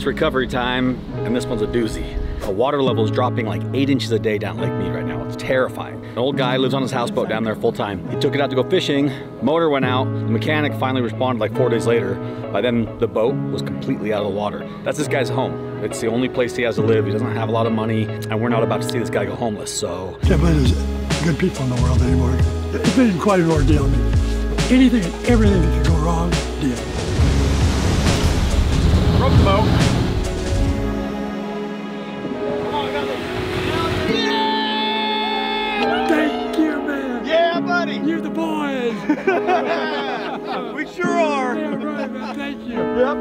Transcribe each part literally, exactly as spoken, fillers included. It's recovery time, and this one's a doozy. The water level is dropping like eight inches a day down Lake Mead right now. It's terrifying. An old guy lives on his houseboat down there full time. He took it out to go fishing, motor went out, the mechanic finally responded like four days later. By then, the boat was completely out of the water. That's this guy's home. It's the only place he has to live. He doesn't have a lot of money, and we're not about to see this guy go homeless, so. I can't believe there's good people in the world anymore. It's been quite an ordeal. I mean, anything and everything that could go wrong, deal. Rope the boat. You're the boys! Yeah, we sure are! Yeah, right, man. Thank you. Yep.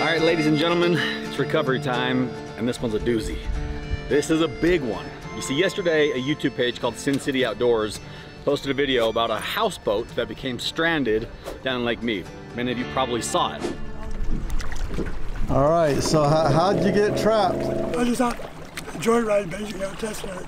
All right, ladies and gentlemen, it's recovery time, and this one's a doozy. This is a big one. You see, yesterday, a YouTube page called Sin City Outdoors posted a video about a houseboat that became stranded down in Lake Mead. Many of you probably saw it. All right, so how, how'd you get trapped? I was just out joyriding, basically, out testing it.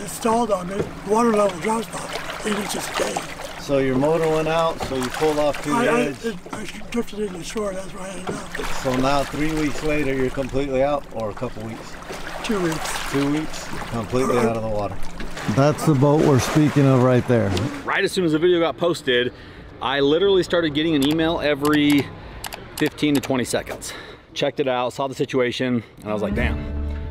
It stalled on me. Water level drops about eight inches a day. So your motor went out, so you pulled off to the I, edge? I, I, I drifted into the shore, that's where I ended up. So now, three weeks later, you're completely out, or a couple weeks? Two weeks. Two weeks, completely out of the water. That's the boat we're speaking of right there. Right as soon as the video got posted, I literally started getting an email every fifteen to twenty seconds. Checked it out, saw the situation, and I was like, damn,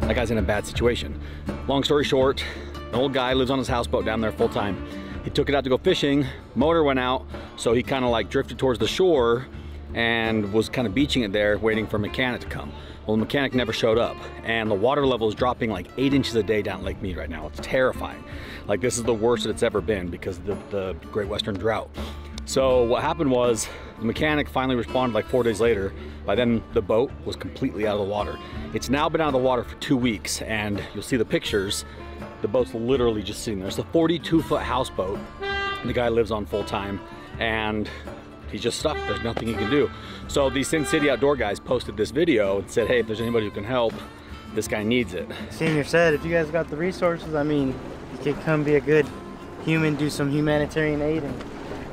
that guy's in a bad situation. Long story short, an old guy lives on his houseboat down there full time. He took it out to go fishing, motor went out, so he kind of like drifted towards the shore and was kind of beaching it there, waiting for a mechanic to come. Well, the mechanic never showed up, and the water level is dropping like eight inches a day down Lake Mead right now. It's terrifying. Like, this is the worst that it's ever been because of the, the Great Western drought. So what happened was the mechanic finally responded like four days later. By then, the boat was completely out of the water. It's now been out of the water for two weeks, and you'll see the pictures. The boat's literally just sitting there. It's a forty-two foot houseboat. The guy lives on full time, and he's just stuck. There's nothing he can do. So the Sin City Outdoor guys posted this video and said, hey, if there's anybody who can help, this guy needs it. Senior said, if you guys got the resources, I mean, you could come be a good human, do some humanitarian aid, and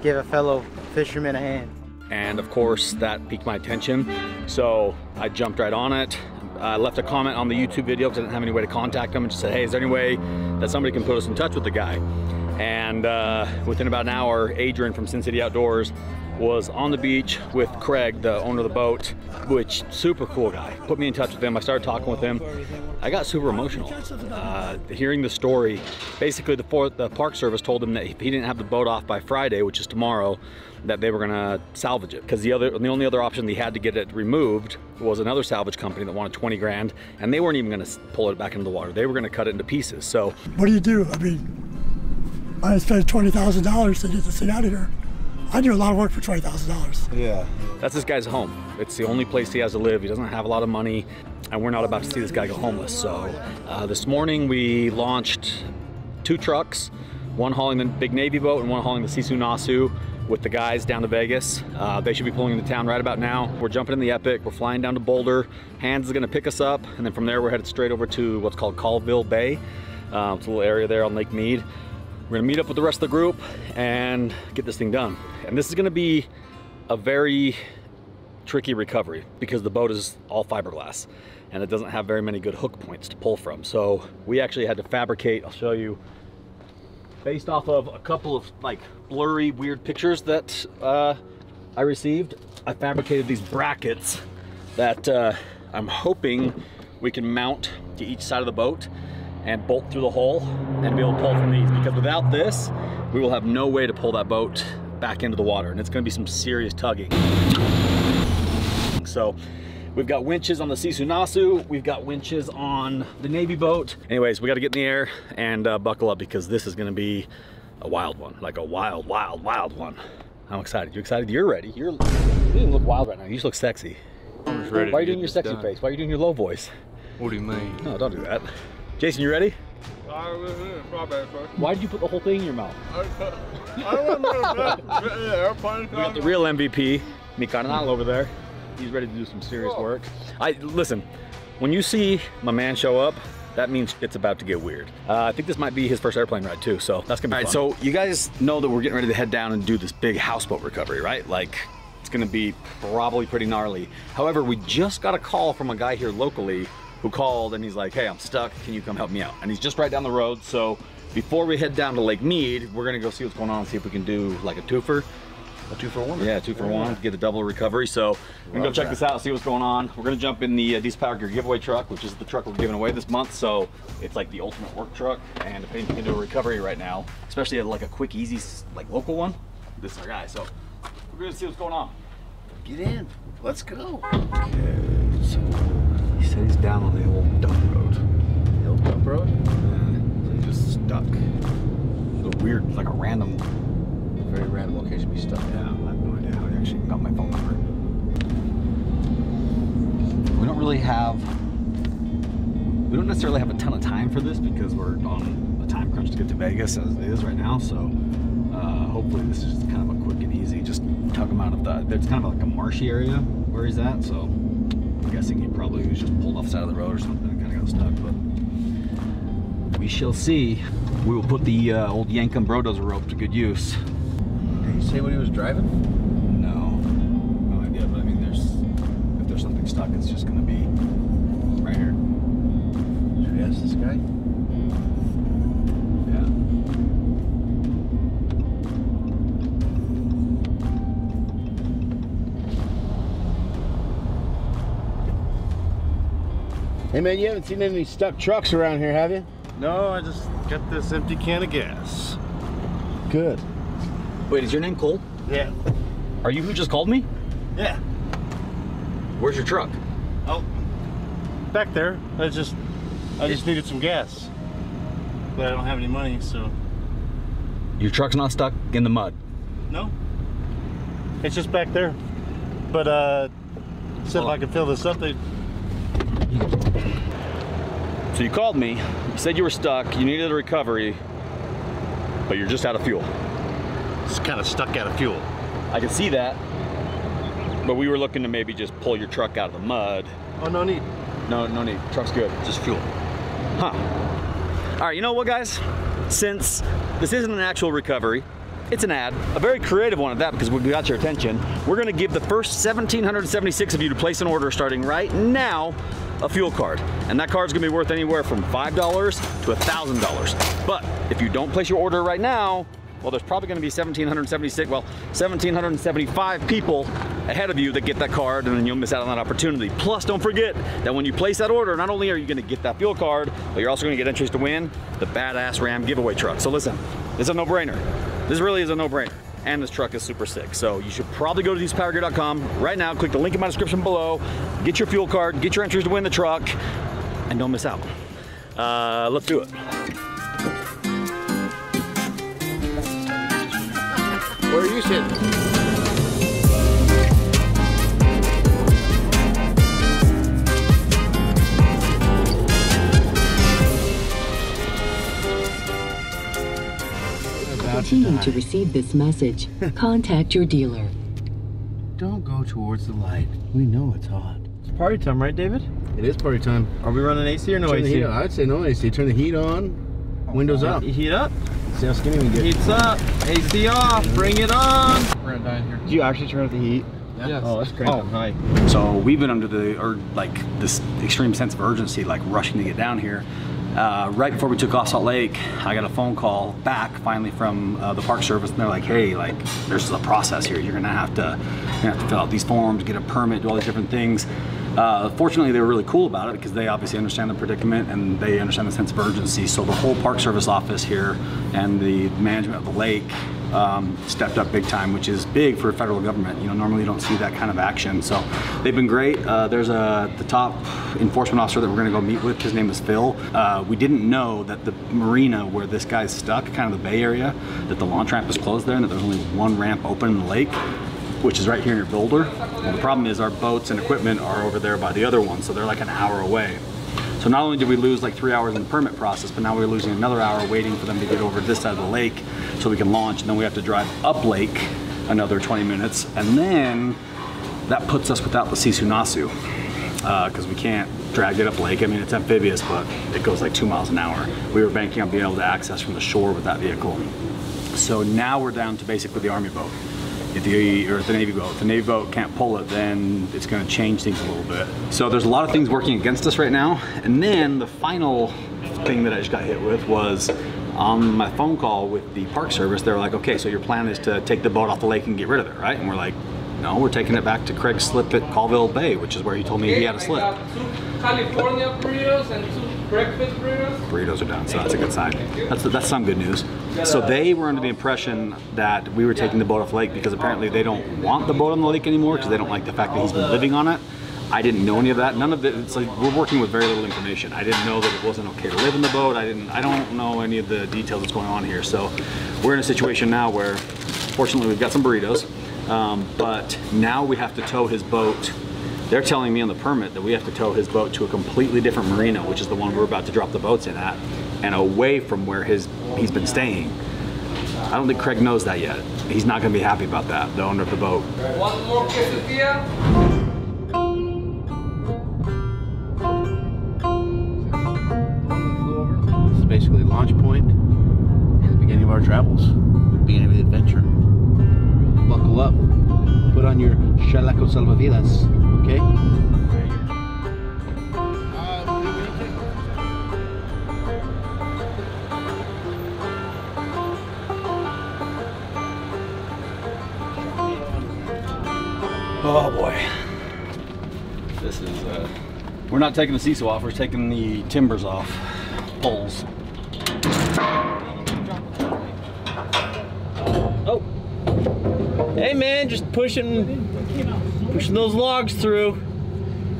give a fellow fisherman a hand. And of course, that piqued my attention. So I jumped right on it. I left a comment on the YouTube video because I didn't have any way to contact him, and just said, hey, is there any way that somebody can put us in touch with the guy? And uh, within about an hour, Adrian from Sin City Outdoors was on the beach with Craig, the owner of the boat, which, super cool guy. Put me in touch with him, I started talking with him. I got super emotional. Uh, hearing the story, basically the, for, the Park Service told him that if he didn't have the boat off by Friday, which is tomorrow, that they were gonna salvage it. Because the other, the only other option they had to get it removed was another salvage company that wanted twenty grand, and they weren't even gonna pull it back into the water. They were gonna cut it into pieces, so. What do you do? I mean, I spent twenty thousand dollars to get this thing out of here. I do a lot of work for twenty thousand dollars. Yeah. That's this guy's home. It's the only place he has to live. He doesn't have a lot of money, and we're not about to see this guy go homeless. So uh, this morning we launched two trucks, one hauling the big Navy boat and one hauling the Sisu Nasu with the guys down to Vegas. Uh, they should be pulling into town right about now. We're jumping in the Epic. We're flying down to Boulder. Hans is gonna pick us up, and then from there we're headed straight over to what's called Colville Bay. Uh, it's a little area there on Lake Mead. We're gonna meet up with the rest of the group and get this thing done. And this is gonna be a very tricky recovery because the boat is all fiberglass and it doesn't have very many good hook points to pull from. So we actually had to fabricate, I'll show you, based off of a couple of like blurry, weird pictures that uh, I received, I fabricated these brackets that uh, I'm hoping we can mount to each side of the boat and bolt through the hole and be able to pull from these, because without this, we will have no way to pull that boat back into the water, and it's gonna be some serious tugging. So, we've got winches on the Sisu Nasu, we've got winches on the Navy boat. Anyways, we gotta get in the air and uh, buckle up, because this is gonna be a wild one, like a wild, wild, wild one. I'm excited. You excited? You're ready. You're, you didn't look wild right now, you just look sexy. I'm just ready. Why are you doing your sexy done. face? Why are you doing your low voice? What do you mean? No, don't do that. Jason, you ready? Why did you put the whole thing in your mouth? I don't want to. We got the real M V P, Nikanal, over there. he's ready to do some serious Whoa. work. I listen, when you see my man show up, that means it's about to get weird. Uh, I think this might be his first airplane ride too, so that's gonna be All fun. All right, so you guys know that we're getting ready to head down and do this big houseboat recovery, right? Like, it's gonna be probably pretty gnarly. However, we just got a call from a guy here locally who called and he's like, hey, I'm stuck, can you come help me out? And he's just right down the road, so before we head down to Lake Mead, we're gonna go see what's going on and see if we can do like a twofer. A two for one? Yeah, two for one to get a double recovery. So we're gonna go check this out, see what's going on. We're gonna jump in the uh, Diesel Power Gear giveaway truck, which is the truck we're giving away this month. So it's like the ultimate work truck. And if anyone can do a recovery right now, especially at like a quick, easy, like local one, this is our guy. So we're gonna see what's going on. Get in, let's go. Okay, so he said he's down on the old dump road. The old dump road? Yeah, so he's just stuck. It's a weird, like a random, very random location to be stuck. Yeah, I have no idea how I actually got my phone number. We don't really have, we don't necessarily have a ton of time for this because we're on a time crunch to get to Vegas as it is right now. So uh, hopefully this is just kind of a quick and easy, just tug him out of the, there's kind of like a marshy area where he's at. So I'm guessing he probably was just pulled off the side of the road or something and kind of got stuck, but we shall see. We will put the uh, old Yankum brodozer rope to good use. Say what he was driving? No, no idea, but I mean, there's, if there's something stuck, it's just gonna be right here. Should we ask this guy? Yeah. Hey man, you haven't seen any stuck trucks around here, have you? No, I just got this empty can of gas. Good. Wait, is your name Cole? Yeah. Are you who just called me? Yeah. Where's your truck? Oh, back there. I just, I it, just needed some gas, but I don't have any money, so. Your truck's not stuck in the mud? No. It's just back there. But uh, said well, if I could fill this up, they. So you called me. You said you were stuck. You needed a recovery, but you're just out of fuel. It's kind of stuck out of fuel. I can see that, but we were looking to maybe just pull your truck out of the mud. Oh, no need. No, no need. Truck's good. Just fuel. Huh. All right, you know what, guys? Since this isn't an actual recovery, it's an ad, a very creative one at that because we got your attention, we're going to give the first one thousand seven hundred seventy-six of you to place an order starting right now a fuel card. And that card's going to be worth anywhere from five dollars to one thousand dollars. But if you don't place your order right now, well, there's probably gonna be one thousand seven hundred seventy-six, well, one thousand seven hundred seventy-five people ahead of you that get that card, and then you'll miss out on that opportunity. Plus, don't forget that when you place that order, not only are you gonna get that fuel card, but you're also gonna get entries to win the badass Ram giveaway truck. So listen, it's a no-brainer. This really is a no-brainer. And this truck is super sick. So you should probably go to diesel power gear dot com right now, click the link in my description below, get your fuel card, get your entries to win the truck, and don't miss out. Uh, let's do it. Where are you sitting? Continuing to receive this message, contact your dealer. Don't go towards the light. We know it's hot. It's party time, right, David? It is party time. Are we running A C or no Turn A C? I'd say no A C. Turn the heat on. Oh, windows up. Heat up. See how skinny we get. Heat's up, A C off, bring it on. We're gonna die in here. Did you actually turn up the heat? Yeah. Yes. Oh, that's crazy. Oh, hi. So we've been under the, or like this extreme sense of urgency, like rushing to get down here. Uh, right before we took off Salt Lake, I got a phone call back finally from uh, the Park Service, and they're like, hey, like there's a process here. You're gonna have to, you're gonna have to fill out these forms, get a permit, do all these different things. Uh, fortunately, they were really cool about it because they obviously understand the predicament and they understand the sense of urgency. So the whole Park Service office here and the management of the lake um, stepped up big time, which is big for a federal government. You know, normally you don't see that kind of action. So they've been great. Uh, there's a the top enforcement officer that we're going to go meet with. His name is Phil. Uh, we didn't know that the marina where this guy's stuck, kind of the Bay Area, that the launch ramp is closed there and that there's only one ramp open in the lake, which is right here near Boulder. Well, the problem is our boats and equipment are over there by the other one, so they're like an hour away. So not only did we lose like three hours in the permit process, but now we're losing another hour waiting for them to get over this side of the lake so we can launch, and then we have to drive up lake another twenty minutes, and then that puts us without the Sisu Nasu, because uh, we can't drag it up lake. I mean, it's amphibious, but it goes like two miles an hour. We were banking on being able to access from the shore with that vehicle. So now we're down to basically the Army boat, if the, or the Navy boat. If the Navy boat can't pull it, then it's gonna change things a little bit. So there's a lot of things working against us right now. And then the final thing that I just got hit with was on my phone call with the park service, they were like, okay, so your plan is to take the boat off the lake and get rid of it, right? And we're like, no, we're taking it back to Craig's slip at Colville Bay, which is where he told me he had a slip. I got two California burritos and two breakfast burritos. Burritos are done, so that's a good sign. That's, that's some good news. So they were under the impression that we were taking the boat off the lake because apparently they don't want the boat on the lake anymore because they don't like the fact that he's been living on it. I didn't know any of that. None of it, it's like we're working with very little information. I didn't know that it wasn't okay to live in the boat. I didn't, I don't know any of the details that's going on here. So we're in a situation now where fortunately we've got some burritos. Um, but now we have to tow his boat. They're telling me on the permit that we have to tow his boat to a completely different marina, which is the one we're about to drop the boats in at, and away from where his he's been staying. I don't think Craig knows that yet. He's not going to be happy about that, the owner of the boat. One more quesadilla. This is basically launch point and the beginning of our travels, the beginning of the adventure. Buckle up, put on your chaleco salvavidas, okay? Oh boy. This is, uh, we're not taking the seesaw off, we're taking the timbers off, poles. Hey man, just pushing, pushing those logs through.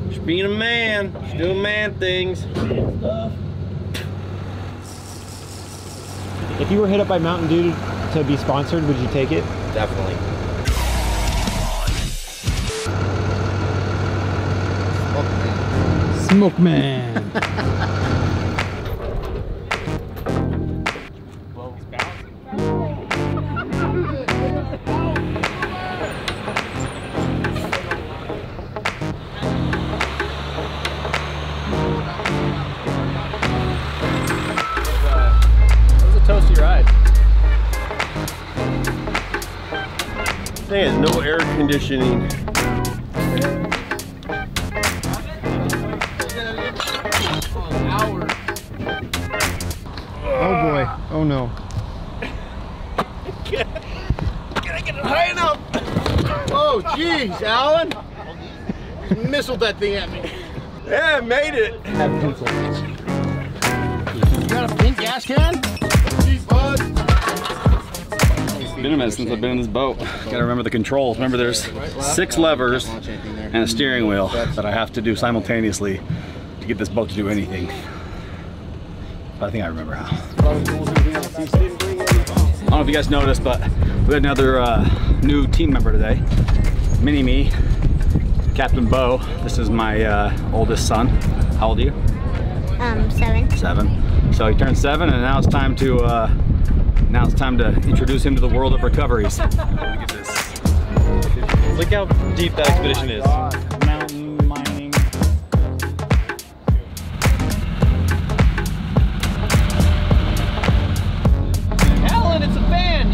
Just being a man, just doing man things. If you were hit up by Mountain Dew to be sponsored, would you take it? Definitely. Smoke man. Smoke man. Conditioning. Oh boy, oh no. Can I get it high enough? Oh jeez, Alan. You missiled that thing at me. Yeah, I made it. You got a pink gas can? Jeez, bud. Been a minute since I've been in this boat. Gotta remember the controls. Remember there's six levers and a steering wheel that I have to do simultaneously to get this boat to do anything. But I think I remember how. I don't know if you guys noticed, but we had another uh, new team member today. Mini me, Captain Bo. This is my uh, oldest son. How old are you? Um, seven. Seven. So he turned seven and now it's time to uh, Now it's time to introduce him to the world of recoveries. Look at this. Look how deep that expedition is. Oh my God. Mountain mining. Alan, it's a fan,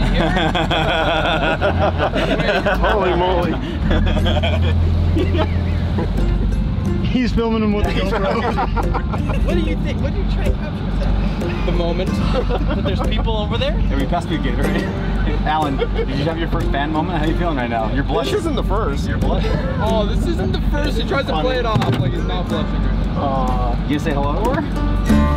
you hear? Holy moly. He's filming him with the GoPro. What do you think? What do you try to capture with that? The moment that there's people over there. And we passed you a Gatorade. Alan, did you have your first fan moment? How are you feeling right now? You're blushing. This isn't the first. You're blushing. Oh, this isn't the first. He tries to play it off like he's not blushing right now. Uh, you gonna say hello to her?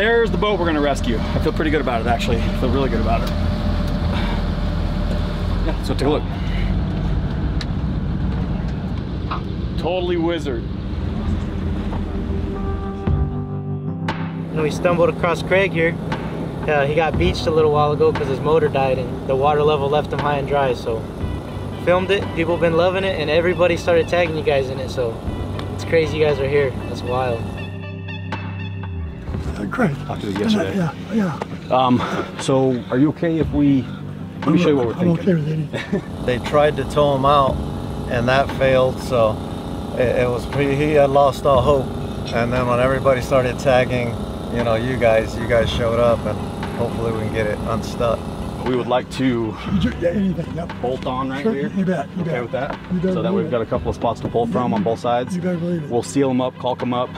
There's the boat we're gonna rescue. I feel pretty good about it, actually. I feel really good about it. Yeah, so take a look. Totally wizard. And we stumbled across Craig here. Uh, he got beached a little while ago because his motor died and the water level left him high and dry, so filmed it, people have been loving it, and everybody started tagging you guys in it, so it's crazy you guys are here. That's wild. Uh, Craig. Talked to you yesterday. Uh, yeah, yeah. Um, so are you okay if we, let me I'm, show you what we're I'm thinking. Okay with they tried to tow him out and that failed, so it, it was pretty, he had lost all hope. And then when everybody started tagging, you know, you guys, you guys showed up, and hopefully we can get it unstuck. We would like to bolt on right sure, here. You bet. You okay bet. With that? You so that we've it. Got a couple of spots to pull from on both sides. You better believe it. We'll seal them up, caulk them up.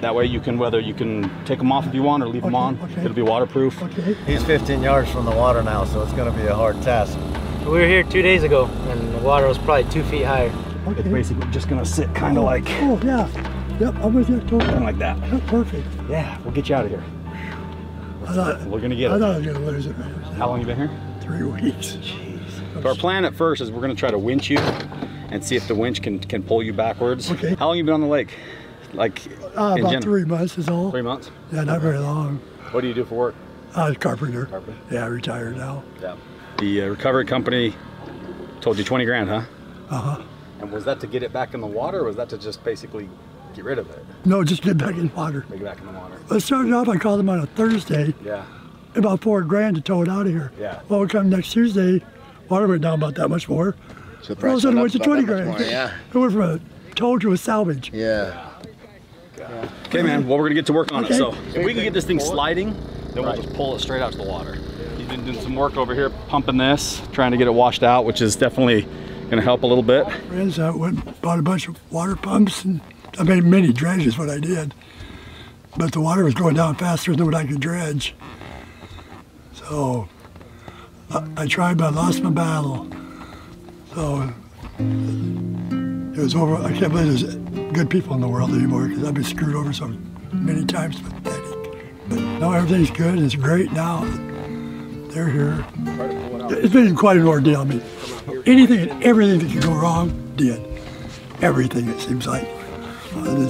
That way you can, whether you can take them off if you want or leave okay, them on. Okay. It'll be waterproof. Okay. He's fifteen yards from the water now, so it's going to be a hard task. We were here two days ago, and the water was probably two feet higher. Okay. It's basically just going to sit kind of oh, like... Oh, yeah. Yep, I'm with you. Totally. Something like that. That's perfect. Yeah, we'll get you out of here. I thought, we're gonna get it. I thought I was gonna lose it. How long you been here? Three weeks. Jeez. So our plan at first is we're gonna try to winch you and see if the winch can can pull you backwards. Okay. How long you been on the lake? Like uh, about general? three months is all. Three months? Yeah, not very long. What do you do for work? I was a carpenter. Carpenter. Yeah, I retired now. Yeah. The uh, recovery company told you twenty grand, huh? Uh huh. And was that to get it back in the water, or was that to just basically get rid of it? No, just get back in the water. Get back in the water. It started off, I called them on a Thursday. Yeah. About four grand to tow it out of here. Yeah. Well, we come next Tuesday, water went down about that much more. So all of a sudden it went to twenty grand. More, yeah. It went from a tow to a salvage. Yeah. yeah. Okay, man. Well, we're going to get to work on okay. it. So if we can get this thing sliding, then right. we'll just pull it straight out to the water. He's been doing some work over here, pumping this, trying to get it washed out, which is definitely going to help a little bit. Friends, I went, bought a bunch of water pumps and I made many dredges, what I did, but the water was going down faster than what I could dredge. So I, I tried, but I lost my battle. So it was over. I can't believe there's good people in the world anymore because I've been screwed over so many times. Pathetic. But now everything's good. It's great now. They're here. It's been quite an ordeal. I mean, anything and everything that could go wrong did. Everything, it seems like. It's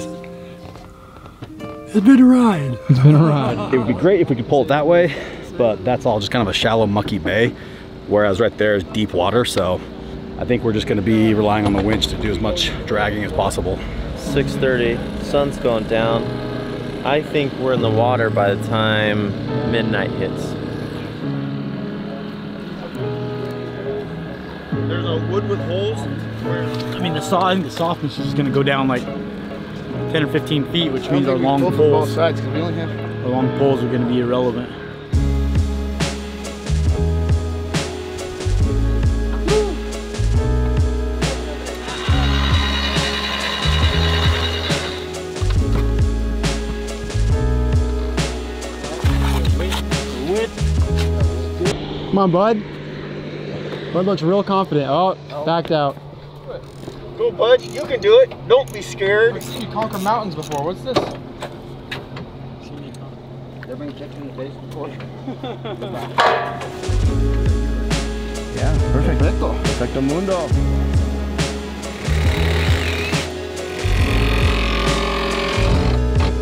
been a ride. It's been a ride. It would be great if we could pull it that way, but that's all just kind of a shallow, mucky bay, whereas right there is deep water, so I think we're just going to be relying on the winch to do as much dragging as possible. six thirty, sun's going down. I think we're in the water by the time midnight hits. There's a wood with holes. Where, I mean, the saw, I think the softness is just going to go down like ten or fifteen feet, which means our long poles, our long poles are going to be irrelevant. Come on, bud. Bud looks real confident. Oh, oh. Backed out. Cool, bud. You can do it. Don't be scared. I've seen you conquer mountains before. What's this? I've seen you conquer. Ever been kicked in the face before? Yeah, perfect. Perfecto. Perfecto mundo.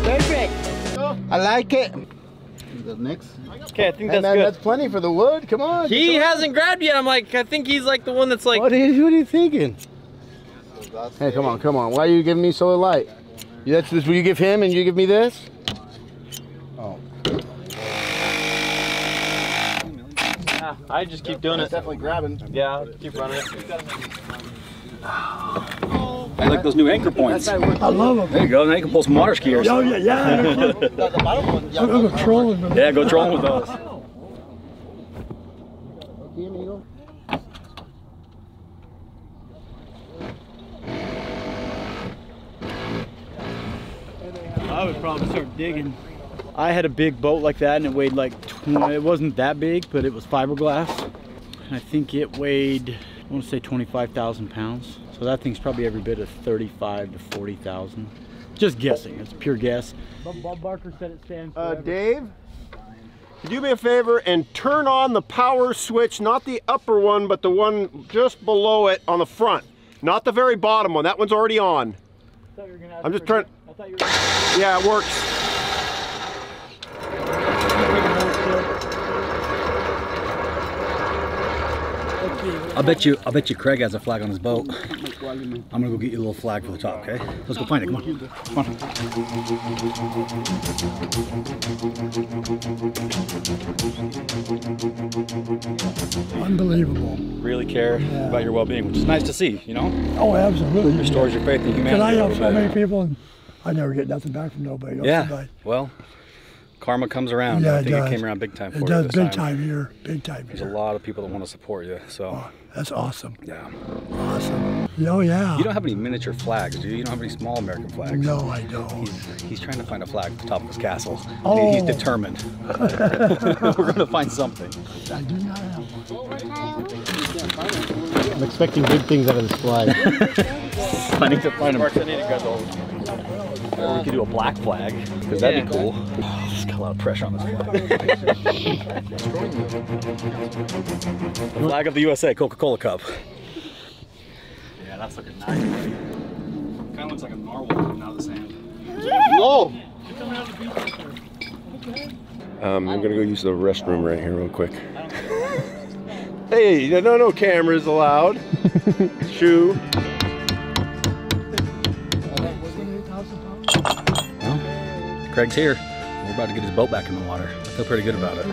Perfect. I like it. The next. Okay, I think that's and, good. That's plenty for the wood. Come on. He hasn't grabbed yet. I'm like, I think he's like the one that's like. What are you, what are you thinking? Hey, come on, come on. Why are you giving me so light? That's this. Will you give him and you give me this? Oh. Yeah, I just keep doing it. It's definitely grabbing. Yeah, keep running it. I like those new anchor points. I love them. There you go. Now you can pull some water skiers. Oh, yeah, yeah. I'm going trolling them. Yeah, go trolling with those. Okay, amigo. I would probably start digging. I had a big boat like that and it weighed like, it wasn't that big, but it was fiberglass. And I think it weighed, I want to say twenty-five thousand pounds. So that thing's probably every bit of thirty-five to forty thousand. Just guessing, it's pure guess. Bob Barker said it stands forever. Uh, Dave? do me a favor and turn on the power switch, not the upper one, but the one just below it on the front. Not the very bottom one, that one's already on. I thought you were gonna ask I'm just turning. I thought you were gonna ask. Yeah, it works. I bet you, I bet you Craig has a flag on his boat. I'm gonna go get you a little flag for the top, okay? Let's go find it, come on. Come on. Unbelievable. Really care yeah. about your well-being, which is nice to see, you know? Oh, absolutely. It restores your faith in humanity. Because I help so many people and I never get nothing back from nobody. Else yeah, tonight. Well. Karma comes around. Yeah, I think it, it came around big time for you. It does, big time. time here, big time There's here. There's a lot of people that want to support you, so. Oh, that's awesome. Yeah. Awesome. Oh, yeah. You don't have any miniature flags, do you? You don't have any small American flags. No, I don't. He's, he's trying to find a flag at the top of his castle. Oh. He's determined. We're going to find something. I do not have one. I'm expecting good things out of this flag. I need to find them. Or we could do a black flag, because that'd be cool. Oh, it's got a lot of pressure on this flag. Flag of the U S A, Coca-Cola cup. Yeah, that's looking nice. Kind of looks like a narwhal coming out of the sand. Whoa! Um, I'm going to go use the restroom right here real quick. Hey, no, no cameras allowed. Shoo. Craig's here. We're about to get his boat back in the water. I feel pretty good about it.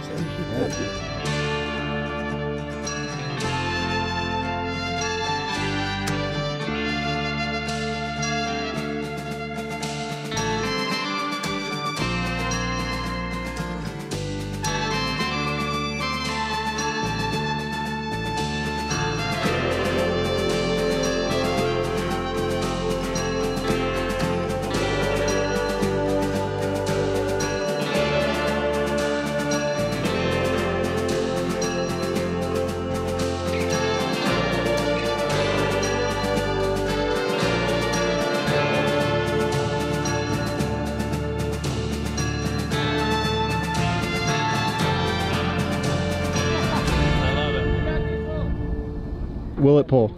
Will it pull?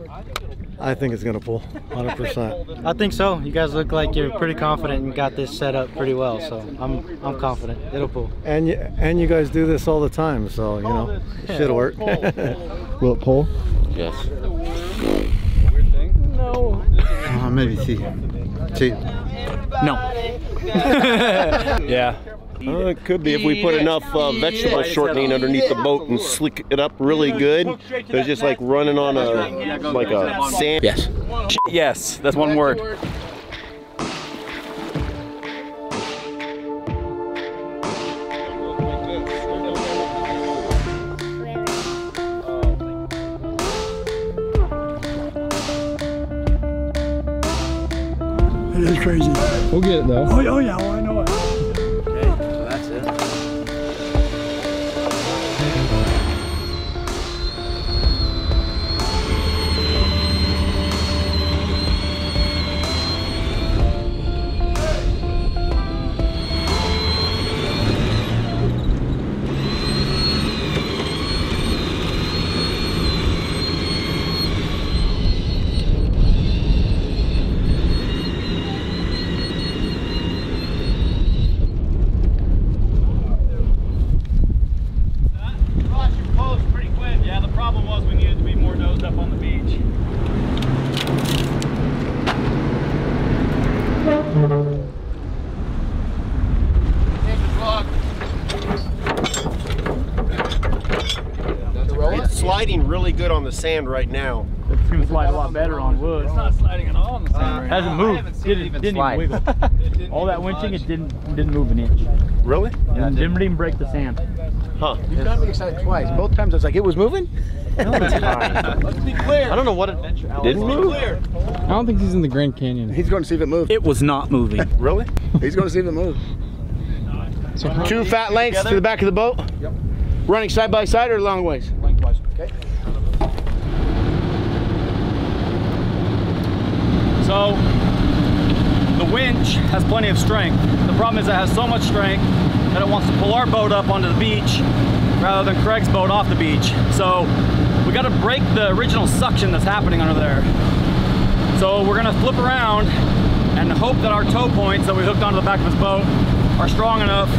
I think it's gonna pull, one hundred percent. I think so. You guys look like you're pretty confident and got this set up pretty well, so I'm I'm confident it'll pull. And you and you guys do this all the time, so you know it should work. Will it pull? Yes. Weird thing? No. Uh, maybe see. See. No. Yeah. Well, it could be if we put enough uh, vegetable shortening underneath the boat and slick it up really good. There's just like running on a like a sand. Yes. Yes. That's one word. It is crazy. We'll get it though. Oh, oh yeah. Well, I know it. Good on the sand right now. It's gonna slide a lot better on wood. It's not sliding at all on the sand uh, right hasn't now. Moved. It didn't, even, didn't slide. Even wiggle. It didn't all that winching, it didn't didn't move an inch. Really? Yeah, it didn't even break the sand. Huh. You've got me excited twice. Both times I was like, it was moving? No, it's fine. Let's be clear. I don't know what it didn't move. I don't think he's in the Grand Canyon. He's going to see if it moved. It was not moving. Really? He's going to see if it moved. So two fat lengths together? To the back of the boat? Yep. Running side by side or long ways? Lengthwise. Okay. So the winch has plenty of strength. The problem is it has so much strength that it wants to pull our boat up onto the beach rather than Craig's boat off the beach. So we got to break the original suction that's happening under there. So we're going to flip around and hope that our tow points that we hooked onto the back of his boat are strong enough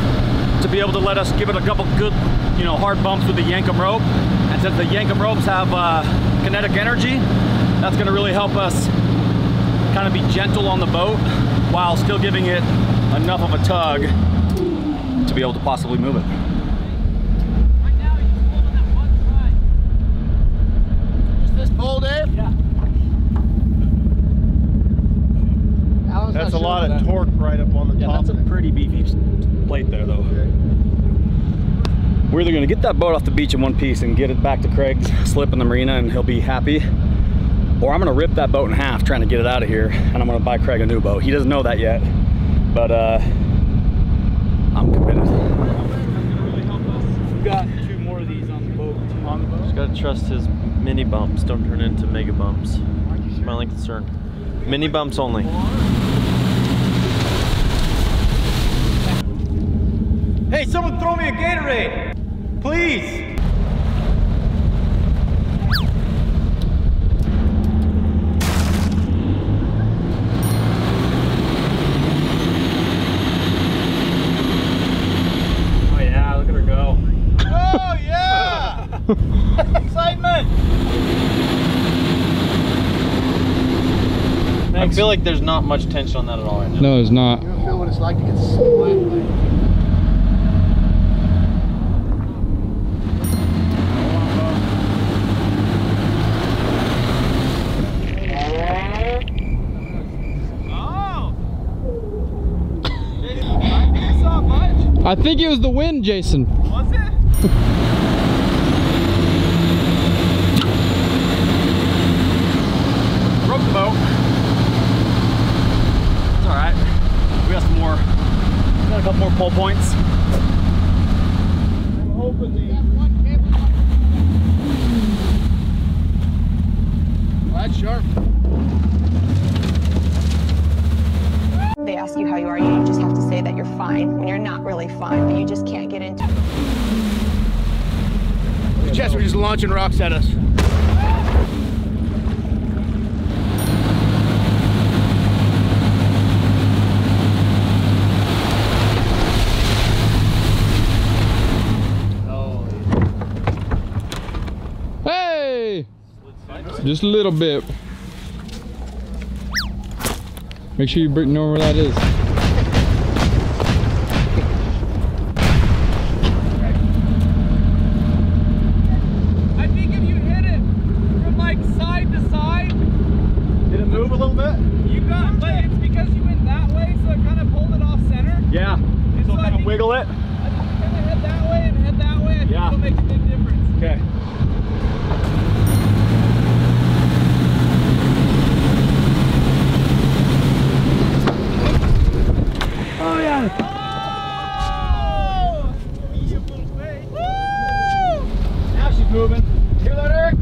to be able to let us give it a couple good, you know, hard bumps with the Yankum rope. And since the Yankum ropes have uh, kinetic energy, that's going to really help us kind of be gentle on the boat while still giving it enough of a tug to be able to possibly move it. Right now, you're just holding that one side. Is this pole, Dave? Yeah. That's a sure lot of that. torque right up on the yeah, top. That's a pretty beefy plate there, though. Okay. We're either going to get that boat off the beach in one piece and get it back to Craig's slip in the marina and he'll be happy, or I'm going to rip that boat in half trying to get it out of here, and I'm going to buy Craig a new boat. He doesn't know that yet, but uh, I'm committed. We've got two more of these on the boat. On the boat. Just got to trust his mini bumps don't turn into mega bumps. That's my only concern. Mini bumps only. Hey, someone throw me a Gatorade, please. Oh yeah, look at her go. Oh yeah! Excitement! Thanks. I feel like there's not much tension on that at all right now. No, there's not. You don't feel what it's like to get splatted. Oh! I think it was the wind, Jason. Was it? A couple more pole points. I'm hoping the... well, that's sharp. They ask you how you are, you just have to say that you're fine when you're not really fine, but you just can't get into it. The Jets were just launching rocks at us. Just a little bit. Make sure you know where that is. I think if you hit it from like side to side. Did it move a little bit? You got it, but it's because you went that way, so it kind of pulled it off center. Yeah. And so, so kind of wiggle it. I think if kind of head that way and head that way, I think yeah. It'll make a big difference. Okay.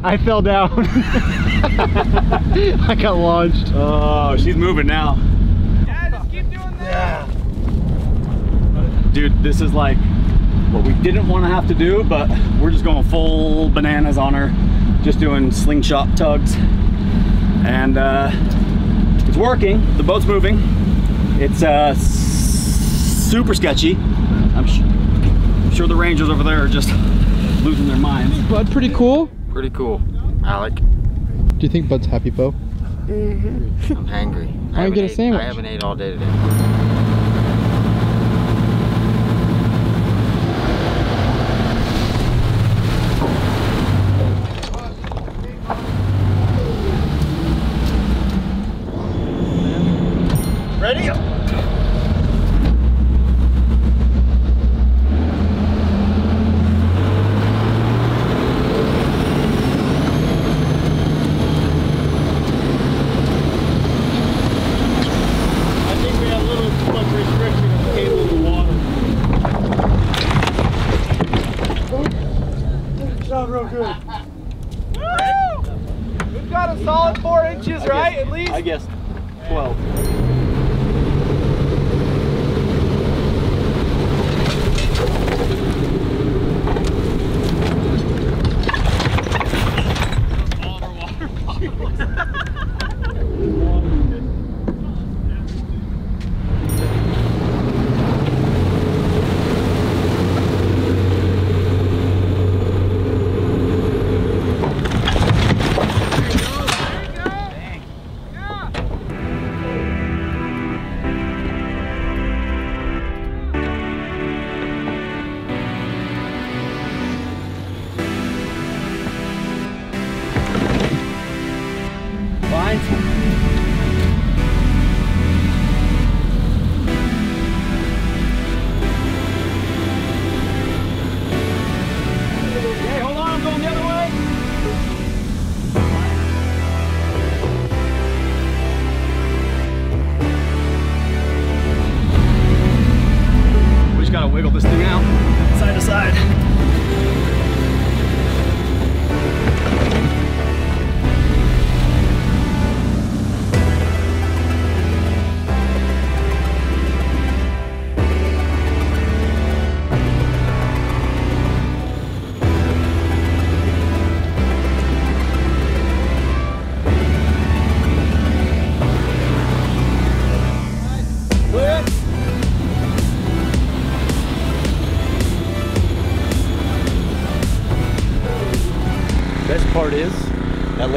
I fell down. I got launched. Oh, she's moving now. Yeah, just keep doing that. Yeah. Dude, this is like what we didn't want to have to do, but we're just going full bananas on her. Just doing slingshot tugs. And uh, it's working. The boat's moving. It's uh, super sketchy. I'm, sh I'm sure the Rangers over there are just losing their minds. But pretty cool. Pretty cool, Alec. Do you think Bud's happy, Bo? Mm-hmm. I'm hangry. I, I, get ate, a sandwich. I haven't ate all day today. twelve.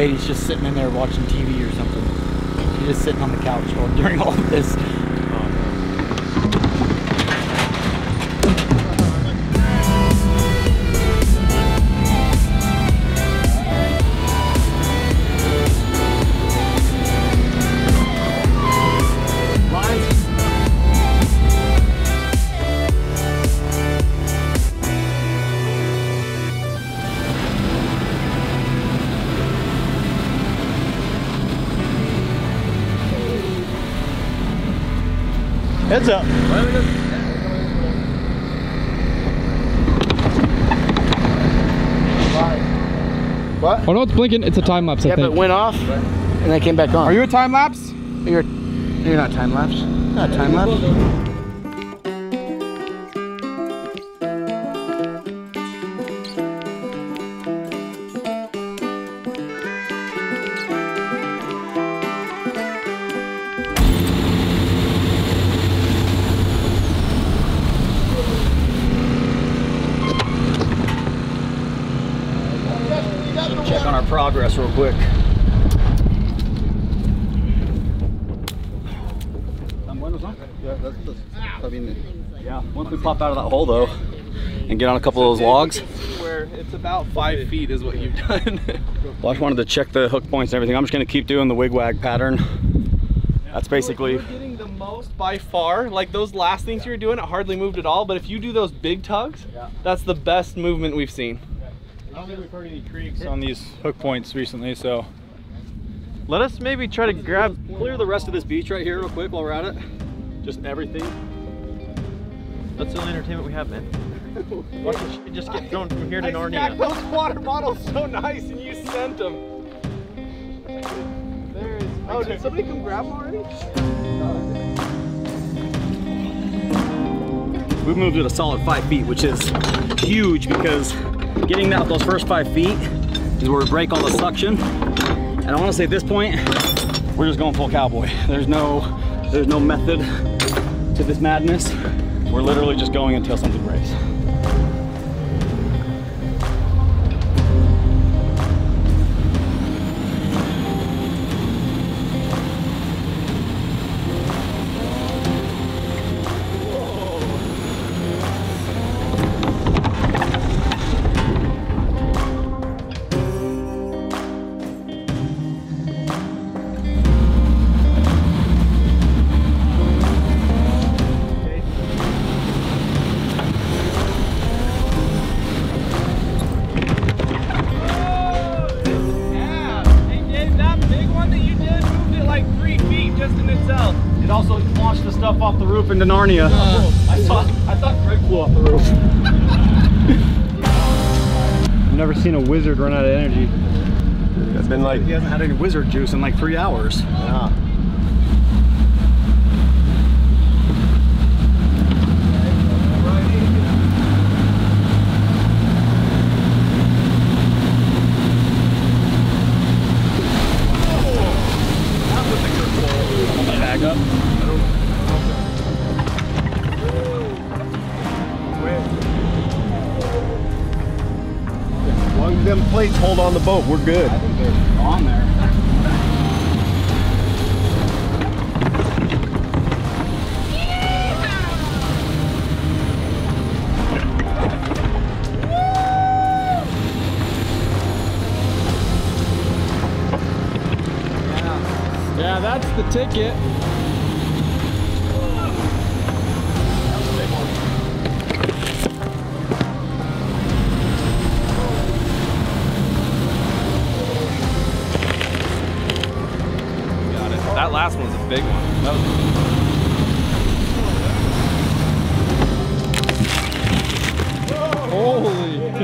lady's just sitting in there watching T V or something. She's just sitting on the couch during all of this. Heads up. What? Oh no, it's blinking. It's a time lapse. Yeah, I think. But it went off and then came back on. Are you a time lapse? You're, you're not time lapse. Not time lapse. Progress real quick. Yeah, that's, that's, I mean, yeah, once we pop out of that hole though and get on a couple of those logs, where it's about five feet is what you've done. Well, I just wanted to check the hook points and everything. I'm just going to keep doing the wigwag pattern. That's basically you're getting the most by far. Like those last things you were doing, it hardly moved at all, but if you do those big tugs, that's the best movement we've seen. I don't think we've heard any creaks on these hook points recently, so let us maybe try to grab, clear the rest of this beach right here real quick while we're at it. Just everything. That's the only entertainment we have, man. Why don't you just get thrown from here to Narnia? I stacked those water bottles so nice, and you sent them. There is. Oh, did somebody come grab them already? We've moved it a solid five feet, which is huge because. Getting out those first five feet is where we break all the suction, and I want to say at this point we're just going full cowboy. There's no, there's no method to this madness. We're literally just going until something breaks. Into Narnia. Uh, I thought I thought Craig flew off the roof. I've never seen a wizard run out of energy. It's been like he hasn't had any wizard juice in like three hours. Yeah. Plates hold on the boat, we're good. I think they're on there. Yeah, yeah, that's the ticket. That last one's a big one. That was holy!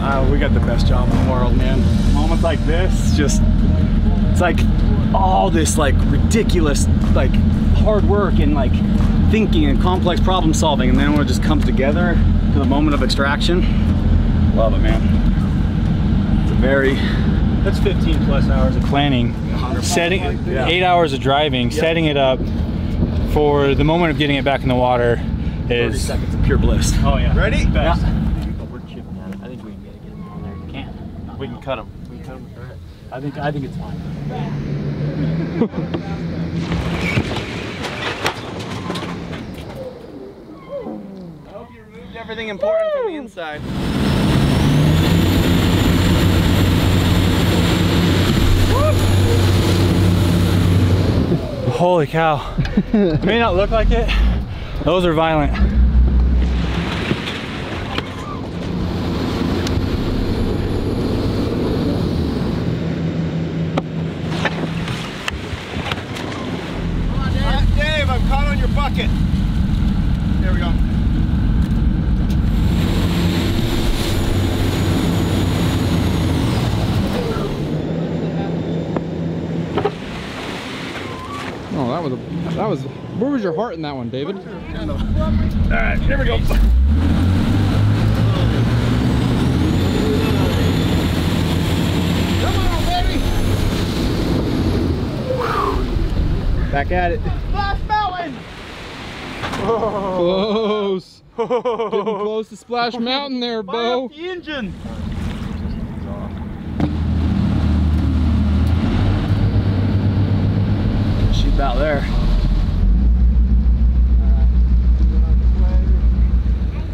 uh, we got the best job in the world, man. Moments like this, just it's like all this like ridiculous like hard work and like thinking and complex problem solving, and then when it just comes together to the moment of extraction, love it, man. It's a very That's fifteen plus hours of planning, setting, yeah. eight hours of driving, yep. Setting it up for the moment of getting it back in the water is thirty seconds of pure bliss. Oh yeah. Ready? Best. Yeah. I think we can get it on there. Can't. We can cut them. We can cut them with her head. I think, I think it's fine. I hope you removed everything important Woo! From the inside. Holy cow. It may not look like it. Those are violent. Come on, Dave. Dave, I'm caught on your bucket. There we go. Oh, that was a, that was, where was your heart in that one, David? All right, here we go. Come on, baby. Back at it. Splash Mountain. Oh. Close. Oh. Getting close to Splash Mountain there, Bo. Fire up the engine. Out there. I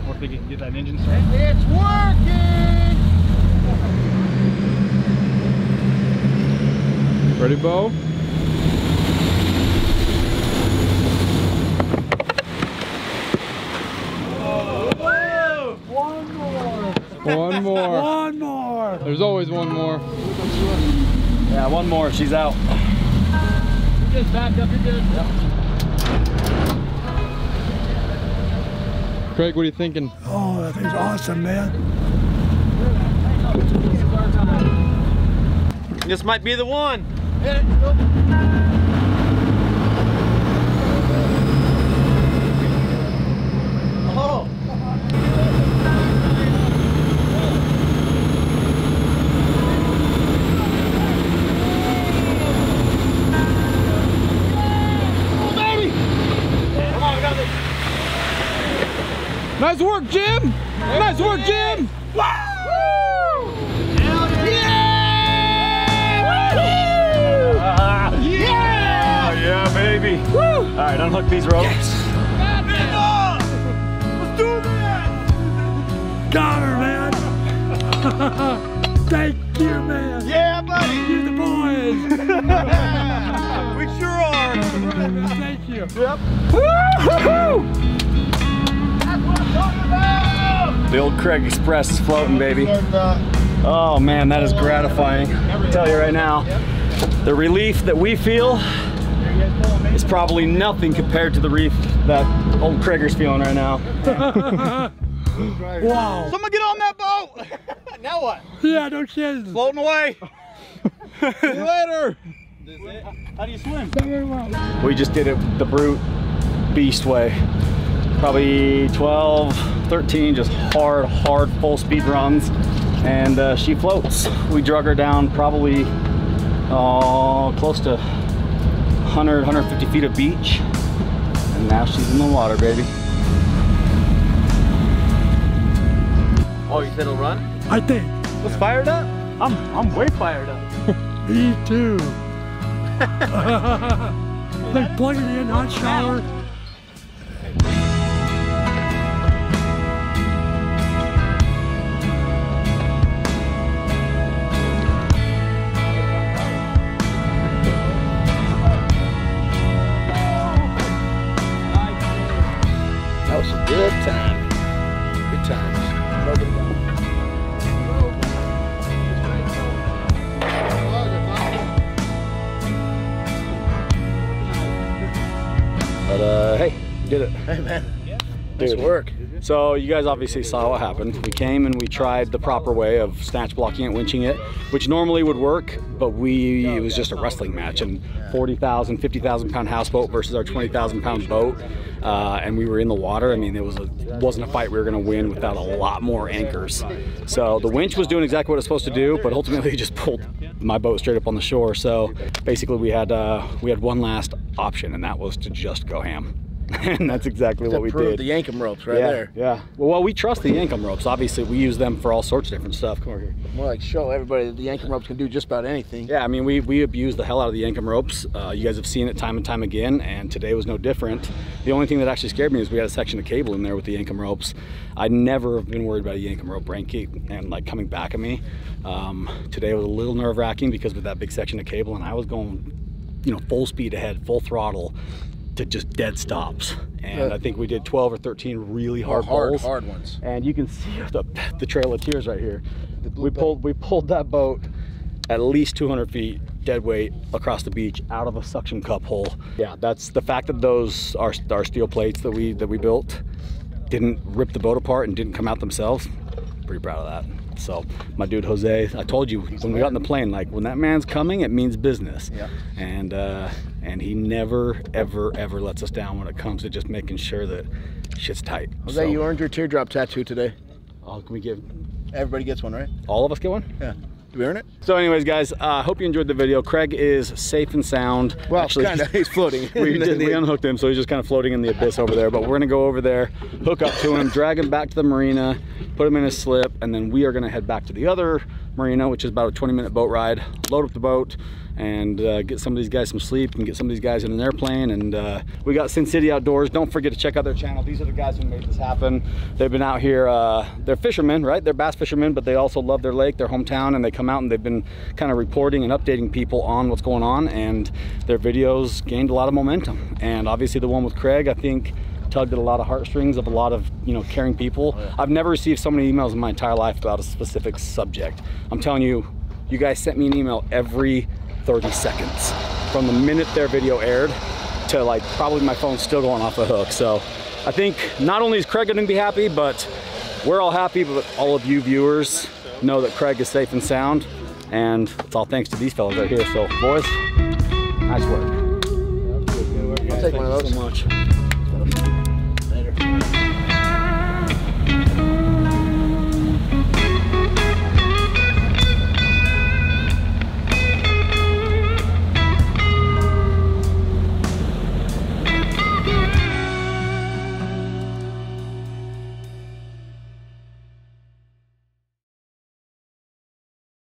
don't think you can get that engine started. It's working! Ready, Bo? Whoa. One more! One more! One more! There's always one more. Yeah, one more. She's out. Just back up, you're good. Yep. Craig, what are you thinking? Oh, that thing's awesome, man. This might be the one. Hit it. Oh. Nice work, Jim! Nice work, Jim! Woo! Yeah! Woo! Yeah! Yeah, baby! Woo! All right, unhook these ropes. Yes. Let's do this! Got her, man! Thank you, man! Yeah, buddy! You're the boys! We sure are! Thank you! Yep! Woo-hoo-hoo! The old Craig Express is floating, baby. Oh man, that is gratifying. I'll tell you right now, the relief that we feel is probably nothing compared to the relief that old Craig's feeling right now. Wow. Someone get on that boat! Now what? Yeah, no kidding. Floating away. See you later. This it? How do you swim? We just did it the brute beast way. Probably twelve, thirteen, just hard, hard, full speed runs. And uh, she floats. We drug her down probably uh, close to one hundred, one hundred fifty feet of beach. And now she's in the water, baby. Oh, you said it'll run? I think. Let's fire it up. I'm, I'm way fired up. Me too. Like plugging in, hot shower. Good time. Good times. But uh, hey, did it. Hey man, nice work. So you guys obviously saw what happened. We came and we tried the proper way of snatch blocking it, winching it, which normally would work, but we, it was just a wrestling match, and forty thousand, fifty thousand pound houseboat versus our twenty thousand pound boat. Uh, and we were in the water. I mean, it was a, wasn't a fight we were gonna win without a lot more anchors. So the winch was doing exactly what it was supposed to do, but ultimately it just pulled my boat straight up on the shore. So basically we had, uh, we had one last option, and that was to just go ham. And that's exactly what we did. The Yankum ropes right yeah, there. Yeah. Well, well, we trust the Yankum ropes. Obviously, we use them for all sorts of different stuff. Come over here. More like show everybody that the Yankum ropes can do just about anything. Yeah, I mean, we, we abuse the hell out of the Yankum ropes. Uh, you guys have seen it time and time again, and today was no different. The only thing that actually scared me is we had a section of cable in there with the Yankum ropes. I'd never have been worried about a Yankum rope breaking and like coming back at me. Um, today was a little nerve-wracking because with that big section of cable, and I was going, you know, full speed ahead, full throttle, to just dead stops, and uh, I think we did twelve or thirteen really hard hard, pulls. hard ones. And you can see the, the trail of tears right here. We boat. pulled we pulled that boat at least two hundred feet dead weight across the beach out of a suction cup hole. Yeah, that's the fact that those are our steel plates that we that we built didn't rip the boat apart and didn't come out themselves. Pretty proud of that. So my dude Jose, I told you when we got in the plane, like when that man's coming, it means business. Yeah. And uh, and he never, ever, ever lets us down when it comes to just making sure that shit's tight. Jose, so, you earned your teardrop tattoo today. Oh, can we give? Everybody gets one, right? All of us get one? Yeah. Do we earn it? So anyways, guys, I uh, hope you enjoyed the video. Craig is safe and sound. Well, actually, kinda. He's floating. we, just, we unhooked him, so he's just kind of floating in the abyss over there. But we're going to go over there, hook up to him, drag him back to the marina, put him in his slip, and then we are going to head back to the other marina, which is about a twenty minute boat ride, load up the boat, and uh, get some of these guys some sleep and get some of these guys in an airplane. And uh, we got Sin City Outdoors. Don't forget to check out their channel. These are the guys who made this happen. They've been out here, uh, they're fishermen, right? They're bass fishermen, but they also love their lake, their hometown, and they come out and they've been kind of reporting and updating people on what's going on, and their videos gained a lot of momentum. And obviously the one with Craig, I think, tugged at a lot of heartstrings of a lot of, you know, caring people. Oh, yeah. I've never received so many emails in my entire life about a specific subject. I'm telling you, you guys sent me an email every thirty seconds from the minute their video aired to like probably my phone's still going off the hook. So I think not only is Craig going to be happy, but we're all happy, but all of you viewers know that Craig is safe and sound, and it's all thanks to these fellas right here. So boys, nice work. I'll take one of those. Thank you so much.